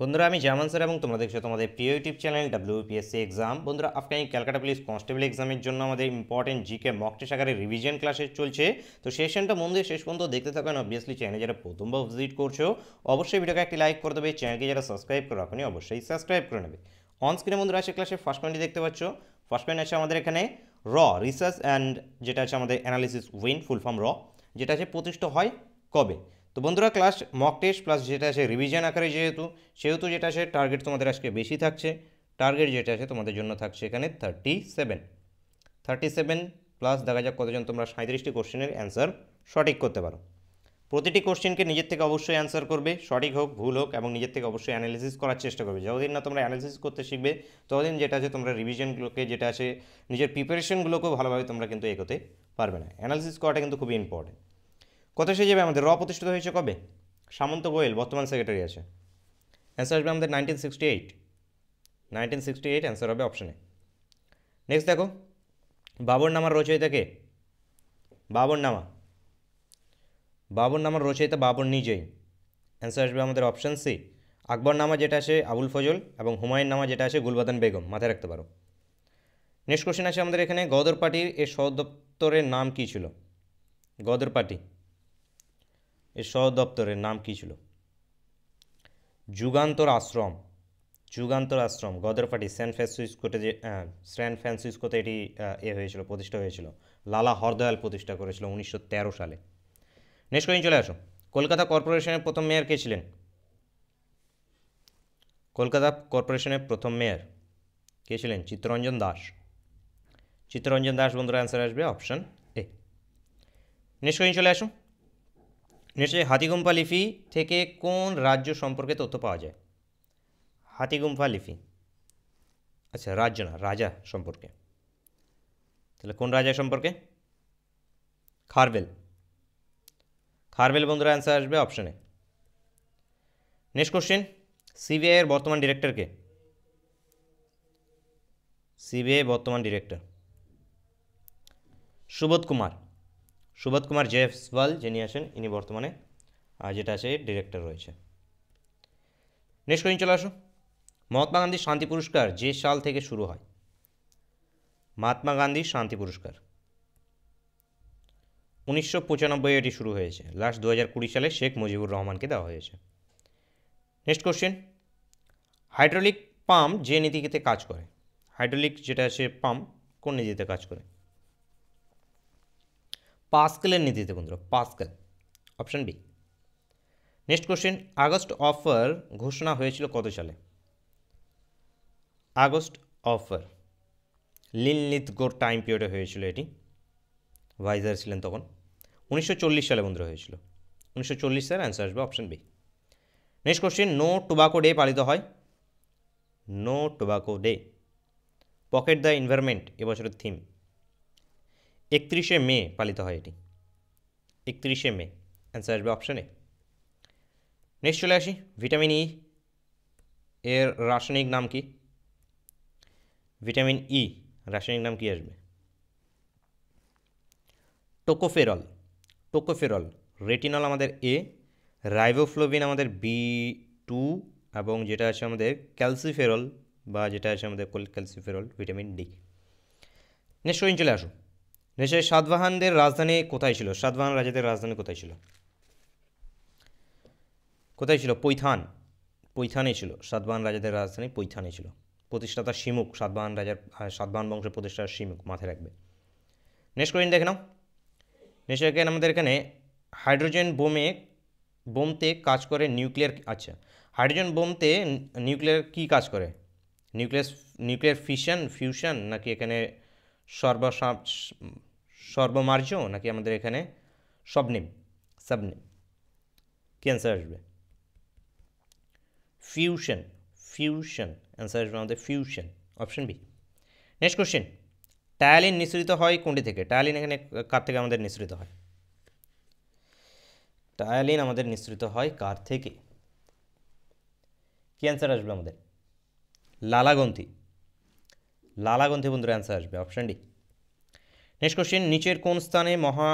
बंधुरा आमी जामान सर और तुम्हारा देखो तुम्हारे प्रिय यूट्यूब चैनल डब्ल्यूबीपीएससी एग्जाम बंधुरा अपकामिंग कलकाता पुलिस कन्स्टेबल एग्जामेर जोन्नो आमादेर इम्पोर्टेंट जिके मक टेस्ट आकारे रिविजन क्लास चलछे तो सेशनटा मन दिये शेष पर्यन्त देखते थाकेन। अबवियासलि चैनल जारा प्रथमबार भिजिट करछो अवश्य भिडियोके एकटी लाइक करे देबे, चैनलके जारा सबसक्राइब करा राखोनि अवश्यई सबसक्राइब करे नेबे। अन स्क्रिने बंधुरा आजकेर क्लासेर फार्स्ट पॉइंटटी देखते पाच्छ। फार्स्ट पॉइंट आछे आमादेर एखाने र रिसार्च एंड जेटा आछे आमादेर एनालिसिस उइन फुल फर्म र जेटा आछे प्रतिष्ठा हय कबे। तो बंधुरा क्लास मक टेस्ट प्लस जेटा है रिविजन आकारे जेहेतु जेटा है टार्गेट तुम्हारे आज के बेशी थाकछे। टार्गेट जेटा है तुम्हारे जोन्नो थाकछे एखाने 37 प्लस देखा जाक कतजन तोमरा 37टी कोश्चेनेर आंसर सठिक करते पारो। प्रतिटी कोश्चेनके निजेर थेके अवश्य आंसर करबे, सठिक होक भूल होक एबं निजेर थेके अवश्य एनालिसिस करार चेष्टा करबे। जतदिन ना तोमरा एनालिसिस करते शिखबे ततदिन जेटा है तोमरा रिविजनगुलोके जेटा है निजेर प्रिपारेशनगुलोके भालोभाबे तोमरा किन्तु एगोते पारबे ना। एनालिसिस कराटा किन्तु खुबই इम्पोर्टेंट। कत से जाए र प्रतिष्ठित हो कब सामंत गोयल बर्तमान सेक्रेटरी आछे। आंसर आसबे 1968 1968 आंसर है अपशने। नेक्स्ट देखो बाबरनामा रचयिता के बाबरनामा रचयिता बाबर निजेई। आंसर आसबे अपशन सी अकबरनामा जेटा आछे आबुल फजल और हुमायून नामा जेटा आछे गुलबादन बेगम माथाय राखते पारो। नेक्स्ट क्वेश्चन आछे आमादेर एखाने गदर पार्टीर एर सदर दप्तरेर नाम कि छिलो। गदर पार्टी सदर दफ्तर नाम कि छिलो। युगान्तर आश्रम गदर पार्टी सैन फ्रांसिस्कोते प्रतिष्ठा हो लाला हरदयाल प्रतिष्ठा कर 1913 साले। नेक्स्ट क्वेश्चन चले आसो कलकाता करपोरेशनेर प्रथम मेयर के छिलेन। कलकाता करपोरेशनेर प्रथम मेयर के छिलेन चित्तरंजन दास। बंधुरा आंसर आसबे अपशन ए। नेक्स्ट क्वेश्चन चले आसो निश्चय हाथीगुम्फा लिपि थेके कौन राज्य सम्पर्के तथ्य पाওয়া যায়। हाथीगुम्फा लिपि अच्छा राज्य ना राजा सम्पर्के তাহলে কোন রাজা সম্পর্কে খারবেল। বন্ধুরা आंसर आसবে অপশনে। नेक्स्ट क्वेश्चन सीबीआई এর বর্তমান ডিরেক্টর কে। सीबीआई বর্তমান ডিরেক্টর সুবোধ কুমার। जयसवाल जिन्हें आसें इन बर्तमान जेटा से डिरेक्टर रही है। नेक्स्ट क्वेश्चन चले आसो महात्मा गांधी शांति पुरस्कार जे साल थेके शुरू है। महात्मा गांधी शांति पुरस्कार 1995 शुरू हो लास्ट 2020 साले शेख मुजिबुर रहमान के देवा। नेक्स्ट क्वेश्चन हाइड्रोलिक पाम्प जे नीतिते काज करे। हाइड्रोलिक जेटा से पाम्प कोन नीतिते काज करे। पास्कलर नीतिते बंधुरा Pascal option B. Next question August offer घोषणा हो कत साले। आगस्ट अफर लिनलिथगोर टाइम पिरियडे वाइजार छिलेन तखन 1940 साले बंधुरा 1940 साल आंसर आसबे option B. Next question no tobacco day पालित है। No tobacco day pocket the environment ए बछरेर थीम 31 मे पालित है ये 31 मे आंसर आसबे अपशन ए। नेक्स्ट चले आसि विटामिन ई एर रासायनिक नाम कि। विटामिन ई रासायनिक नाम कि आसबे टोकोफेरल। रेटिनल आमादेर ए, राइबोफ्लोविन आमादेर B2 एबं जेटा आछे आमादेर कैलसिफेरल बा जेटा आछे आमादेर calciferol vitamin D. Next question चले आसो निश्चय सातवाहनদের राजधानी কোথায় ছিল। সাতবাহন রাজাদের রাজধানী কোথায় ছিল। পৈথান। পৈথানে ছিল সাতবাহন রাজাদের রাজধানী। পৈথানে ছিল প্রতিষ্ঠাতা সিমুক সাতবাহন রাজার সাতবাহন বংশের প্রতিষ্ঠাতা সিমুক মাথায় রাখবে। নেক্সট কোয়েশ্চন দেখে নাও নিশ্চয় কেন আমাদের এখানে হাইড্রোজেন বোমতে কাজ করে নিউক্লিয়ার। আচ্ছা হাইড্রোজেন বোমতে নিউক্লিয়ার কি কাজ করে। নিউক্লিয়ার ফিউশন নাকি এখানে सर्वमार्ज ना कि हमारे एखे सबनेम कि आंसर आसें फ्यूशन। आंसर आसें fusion option B. Next question ptyalin निःसृत है कोनटी थेके। टायालिन कार थेके निःसृत है। टायालिन हमारे निःसृत है कार थेके कि आंसर आसें हमारे लालाग्रंथि। बंधुरा आंसर आसें ऑप्शन डी। नेक्स्ट क्वेश्चन नीचेर कोन स्थाने महा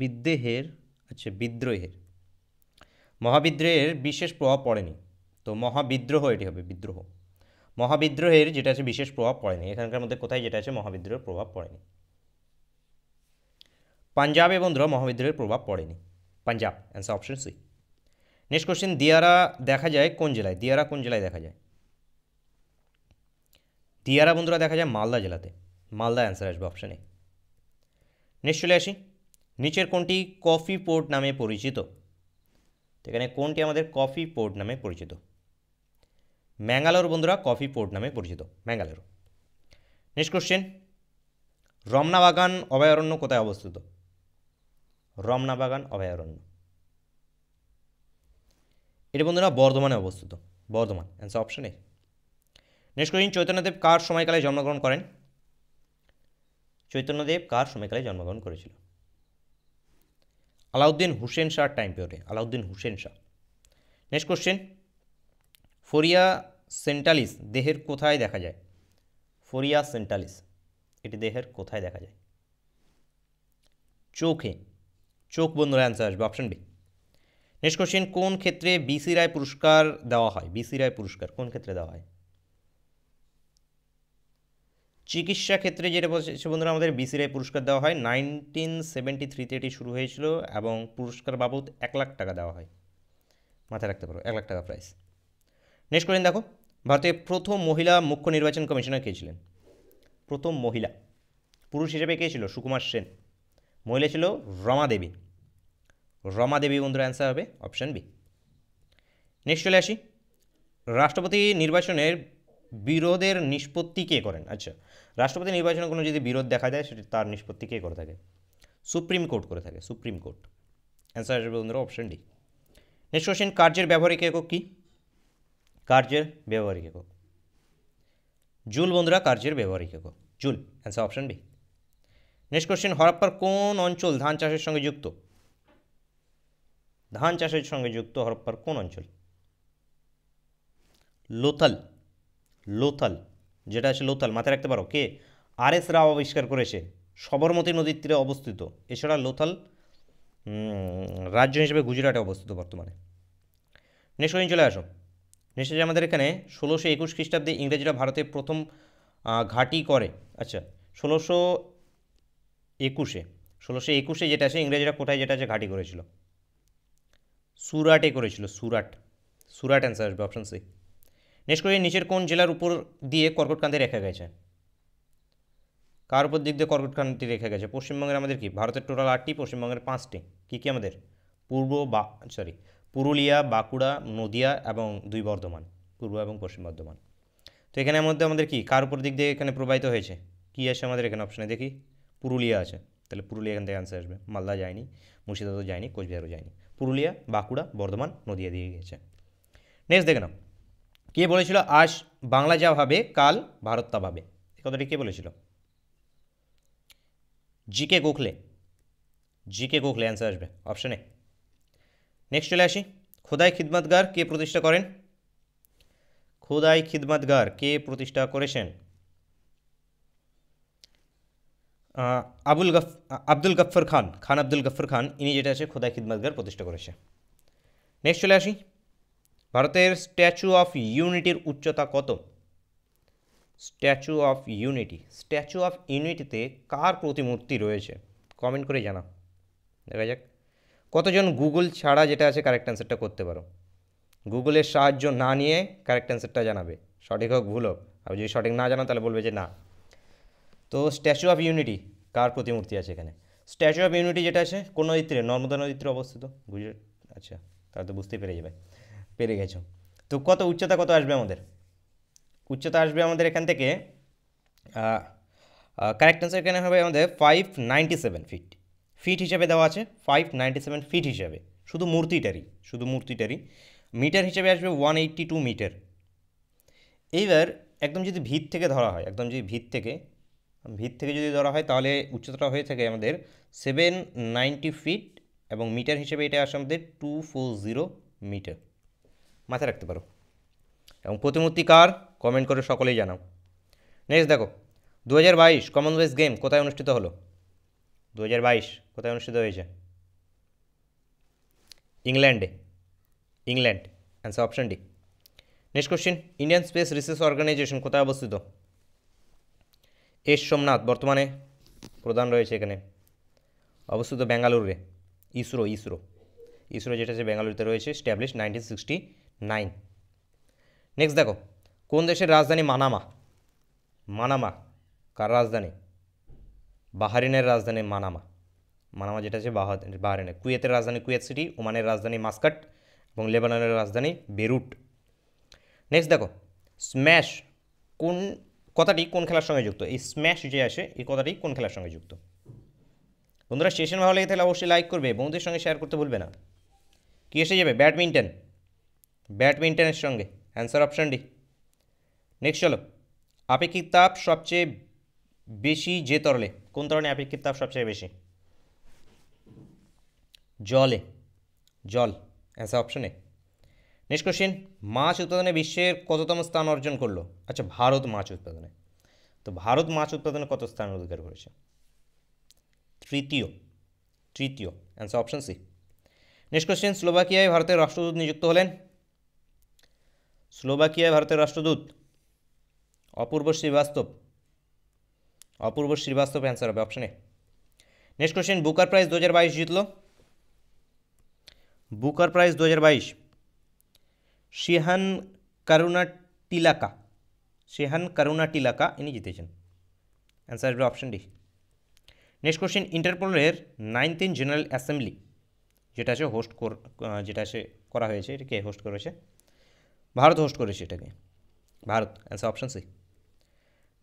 विद्रोहेर মহাবিদ্রোহের বিশেষ প্রভাব পড়েনি, তো মহাবিদ্রোহ এটি হবে, বিদ্রোহ। মহাবিদ্রোহের যেটা আছে বিশেষ প্রভাব পড়েনি, এখানকার মধ্যে কোথায় যেটা আছে মহাবিদ্রোহের প্রভাব পড়েনি। পাঞ্জাবে বন্ধুরা মহাবিদ্রোহের প্রভাব পড়েনি, Punjab answer option C. Next question, দিয়ারা দেখা যায় কোন জেলায়? দিয়ারা কোন জেলায় দেখা যায়? দিয়ারা বন্ধুরা দেখা যায় মালদা জেলাতে, মালদা অ্যান্সার আসবে অপশন এ। নেক্সট চলে আসি, নিচের কোনটি কফি পোর্ট নামে পরিচিত? এখানে কোনটি আমাদের কফি পোর্ট নামে পরিচিত? ম্যাঙ্গালোর বন্ধুরা কফি পোর্ট নামে পরিচিত, ম্যাঙ্গালোর। নেক্সট কোশ্চেন, রমনা বাগান অভয়ারণ্য কোথায় অবস্থিত? রমনা বাগান অভয়ারণ্য এটি বন্ধুরা বর্ধমানে অবস্থিত, Bardhaman answer option A. Next question, Chaitanyadev কার সময়কালে জন্মগ্রহণ করেন? চৈতন্যদেব কার সময়কালে জন্মগ্রহণ করেছিল? আলাউদ্দিন হুসেন শাহ টাইম পিরিয়ডে, Alauddin Hussain Shah. Next question, fovea centralis দেহের কোথায় দেখা যায়? ফোরিয়া সেন্টালিস এটি দেহের কোথায় দেখা যায়? চোখে, চোখ বন্ধুরা অ্যান্সার আসবে অপশন বি। নেক্সট কোশ্চেন, কোন ক্ষেত্রে বিসি রায় পুরস্কার দেওয়া হয়? বিসি রায় পুরস্কার কোন ক্ষেত্রে দেওয়া হয়? চিকিৎসা ক্ষেত্রে যেটা বলছে বন্ধুরা আমাদের বিসি রায় পুরস্কার দেওয়া হয়। 1973-তে এটি শুরু হয়েছিল এবং পুরস্কার বাবদ 1 লাখ টাকা দেওয়া হয়, মাথায় রাখতে পারো 1 লাখ টাকা প্রাইস। নেক্সট কোশ্চেন দেখো, ভারতের প্রথম মহিলা মুখ্য নির্বাচন কমিশনার কে ছিলেন? প্রথম মহিলা, পুরুষ হিসেবে কে ছিল? সুকুমার সেন, মহিলা ছিল রমা দেবী, রমা দেবী বন্ধুরা অ্যান্সার হবে অপশান বি। নেক্সট চলে আসি, রাষ্ট্রপতি নির্বাচনের বিরোধের নিষ্পত্তি কে করেন? আচ্ছা, রাষ্ট্রপতি নির্বাচনে কোনো যদি বিরোধ দেখা দেয় সেটি তার নিষ্পত্তি কে করে থাকে? সুপ্রিম কোর্ট করে থাকে, সুপ্রিম কোর্ট অ্যান্সার আসবে বন্ধুরা অপশান ডি। নেক্সট কোশ্চেন, কার্যের ব্যবহারিক একক কী? কার্যের ব্যবহারিক একক জুল বন্ধুরা, কার্যের ব্যবহারিক একক joule answer option B. Next question, হরপ্পার কোন অঞ্চল ধান চাষের সঙ্গে যুক্ত? ধান চাষের সঙ্গে যুক্ত হরপ্পার কোন অঞ্চল? লোথাল, লোথাল যেটা আছে লোথাল, মাথায় রাখতে পারো কে? আর এস রাও আবিষ্কার করেছে, সবরমতী নদীর তীরে অবস্থিত। এছাড়া লোথাল রাজ্য হিসেবে গুজরাটে অবস্থিত বর্তমানে। নেক্সট কোশ্চেন চলে আসো, নেক্সট যে আমাদের এখানে 1621 খ্রিস্টাব্দে ইংরেজরা ভারতে প্রথম ঘাঁটি করে। আচ্ছা 1621-এ, 1621-এ যেটা আছে ইংরেজরা কোথায় যেটা আছে ঘাঁটি করেছিল? সুরাটে করেছিল, সুরাট, সুরাট অ্যান্সার আসবে অপশন সি। নেক্সট কোশ্চেন, নিচের কোন জেলার উপর দিয়ে কর্কটক্রান্তি রেখা গেছে? কার উপর দিক দিয়ে কর্কটক্রান্তি রেখা গেছে? পশ্চিমবঙ্গের আমাদের কি, ভারতের টোটাল 8টি, পশ্চিমবঙ্গের 5টি, কী কী আমাদের? পুরুলিয়া, বাঁকুড়া, নদিয়া এবং 2 বর্ধমান, পূর্ব এবং পশ্চিম বর্ধমান। তো এখানে মধ্যে আমাদের কি কার উপর দিক দিয়ে এখানে প্রবাহিত হয়েছে? কী আছে আমাদের এখানে অপশানে দেখি? পুরুলিয়া আছে, তাহলে পুরুলিয়া এখান থেকে অ্যান্সার আসবে। মালদা যায়নি, মুর্শিদাবাদও যায়নি, কোচবিহারও যায়নি, পুরুলিয়া, বাঁকুড়া, বর্ধমান, নদিয়া দিয়ে গিয়েছে। নেক্সট দেখে নাও, কে বলেছিল আজ বাংলা যা ভাবে কাল ভারত তা ভাবে? এই কথাটি কে বলেছিল? G K Gokhale, G K Gokhale answer আসবে অপশানে। নেক্সট চলে আসি, খোদাই খিদমতগার কে প্রতিষ্ঠা করেন? খোদাই খিদমতগার কে প্রতিষ্ঠা করেছেন? আব্দুল গফফার খান, খান আব্দুল গফফার খান, ইনি যেটা আছে খোদাই খিদমতগার প্রতিষ্ঠা করেছে। নেক্সট চলে আসি, ভারতের স্ট্যাচু অফ ইউনিটির উচ্চতা কত? Statue of unity, statue of ইউনিটিতে কার প্রতিমূর্তি রয়েছে? কমেন্ট করে জানা, দেখা যাক কতজন গুগল ছাড়া যেটা আছে কারেক্ট অ্যান্সারটা করতে পারো। গুগলের সাহায্য না নিয়ে কারেক্ট অ্যান্সারটা জানাবে, সঠিক হোক ভুল হোক, আর যদি সঠিক না জানো তাহলে বলবে যে না। তো স্ট্যাচু অফ ইউনিটি কার প্রতিমূর্তি আছে এখানে? স্ট্যাচু অফ ইউনিটি যেটা আছে কোন নদীর তীরে? নর্মদা নদীর তীরে অবস্থিত, গুজরাট। আচ্ছা তাহলে তো বুঝতেই পেরে যাবে, পেরে গেছো। তো কত উচ্চতা কত আসবে আমাদের? উচ্চতা আসবে আমাদের এখান থেকে কারেক্ট অ্যান্সার এখানে হবে আমাদের 597 ফিট, ফিট হিসাবে দেওয়া আছে 597 ফিট হিসাবে, শুধু মূর্তিটারই, শুধু মূর্তিটারই। মিটার হিসাবে আসবে 182 মিটার। এইবার একদম যদি ভিত থেকে ধরা হয়, একদম যদি ভিত থেকে, ভিত থেকে যদি ধরা হয় তাহলে উচ্চতাটা হয়ে থাকে আমাদের 790 ফিট এবং মিটার হিসেবে এটা আসে আমাদের 240 মিটার, মাথায় রাখতে পারো। এবং প্রতিমূর্তি কার কমেন্ট করে সকলেই জানাও। নেক্সট দেখো, 2022 কমনওয়েলথ গেম কোথায় অনুষ্ঠিত হলো? 2022 কোথায় অনুষ্ঠিত হয়েছে? ইংল্যান্ডে, England answer option D. Next question Indian space research organisation कोथाय अवस्थित एस सोमनाथ बर्तमान प्रधान रही है एखाने अवस्थित बेंगालुरु इसरो इसरो इसरो जेटा बेंगालुरुते रही है एस्टैब्लिश 1969। नेक्स्ट देखो कौन देशेर राजधानी मानामा मानामा कार राजधानी बाहरेनेर राजधानी मानामा मानामा जेटा है बाहरेन कुवेतेर राजधानी कुवेत सिटी ओमानेर राजधानी मास्काट और लेबाननेर राजधानी बेरुट। नेक्स्ट देखो स्मैश कौन कथाटी कौन खेलार संगे जुक्त स्मैश जो आसे ये कथाटी कौन खेलार संगे जुक्त। बंधुरा सेशन भालो लेगे थाकले अवश्यई लाइक करबे बंधुदेर संगे शेयर करते भूलबे ना। कि एसे जाबे बैडमिंटन बैडमिंटनेर संगे आंसर ऑप्शन डी। नेक्स्ट चलो आपेक्षिक ताप सबचेये बेशी जे तरले कोन तरले आपेक्षिक ताप सबचेये बेशी जले जल answer option A. Next question माछ उत्पादने विश्वेर कततम स्थान अर्जन करलो अच्छा भारत माछ उत्पादने तो भारत माछ उत्पादने कत स्थान अधिकार करेছে तृतीय तृतीय answer option C. Next question स्लोवाकियाय भारतेर राष्ट्रदूत नियुक्त हलेन स्लोवाकियाय भारतेर राष्ट्रदूत अपूर्व श्रीवास्तव आंसर है option A. Next question Booker prize 2022 जितलो Booker prize 2022 Shehan Karunatilaka इन्हीं जीतेछेन आंसर है ऑप्शन डी। नेक्स्ट क्वेश्चन इंटरपोलेर 9th जनरल असेंबली जेटा से होस्ट जेटा से करा हुए के होस्ट करेছে भारत होस्ट करेছে এটাকে Bharat answer option C.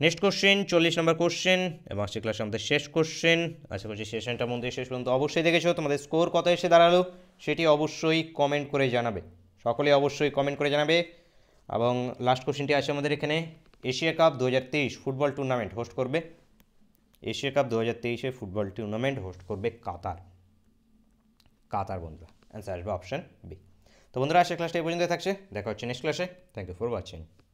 Next question 40 number question एवं से क्लास हमारे शेष क्वेश्चन आशा कर सेशन मन दिए शेष पर्यंत अवश्य देखेछो तुम्हारे स्कोर कत एसे दाड़ालो सेटी अवश्य कमेंट करे जानाबे सकले अवश्य कमेंट करे जानाबे। एवं लास्ट क्वेश्चनटी आछे आमादेर एखाने Asia cup 2023 football tournament host करबे Asia cup 2023 football tournament host करबे कतार कतार बंधुरा आंसर आसबे ऑप्शन बी। तो बंधुरा आजकेर क्लासटा ए पर्यन्तই থাকছে দেখা হচ্ছে নেক্সট ক্লাসে। Thank you for watching.